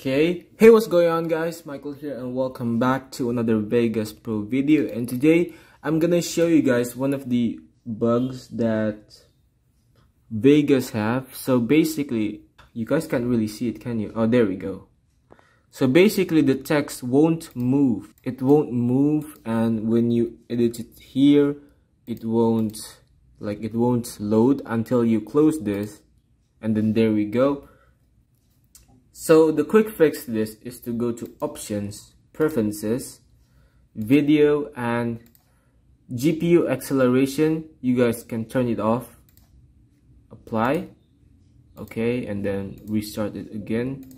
Okay, hey, what's going on guys, Michael here and welcome back to another Vegas Pro video. And today I'm gonna show you guys one of the bugs that Vegas have. So basically, you guys can't really see it, can you? Oh, there we go. So basically the text won't move. It won't move, and when you edit it here, it won't load until you close this, and then there we go. So the quick fix to this is to go to Options, Preferences, Video, and GPU acceleration. You guys can turn it off, apply, okay, and then restart it again.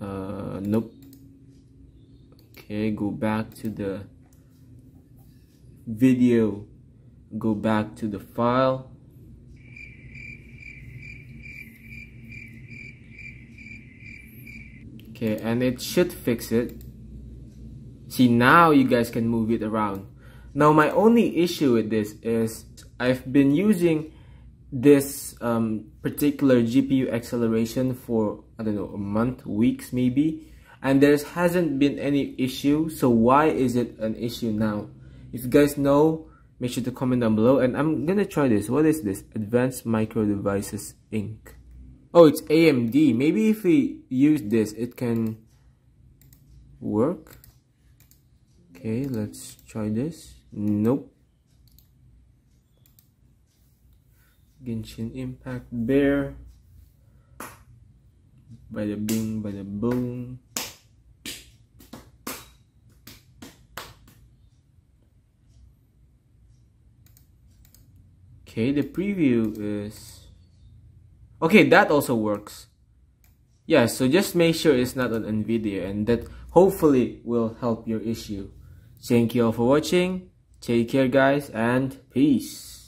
Nope. Okay, go back to the video, go back to the file. Okay, and it should fix it. See, now you guys can move it around. Now my only issue with this is I've been using this particular GPU acceleration for, I don't know, a month, weeks maybe, and there hasn't been any issue. So why is it an issue now? If you guys know, make sure to comment down below. And I'm gonna try this. What is this? Advanced Micro Devices Inc. Oh, it's AMD. Maybe if we use this, it can work. Okay, let's try this. Nope. Genshin Impact Bear. Bada bing, bada boom. Okay, the preview is... okay, that also works. Yeah, so just make sure it's not on NVIDIA, and that hopefully will help your issue. Thank you all for watching. Take care guys, and peace.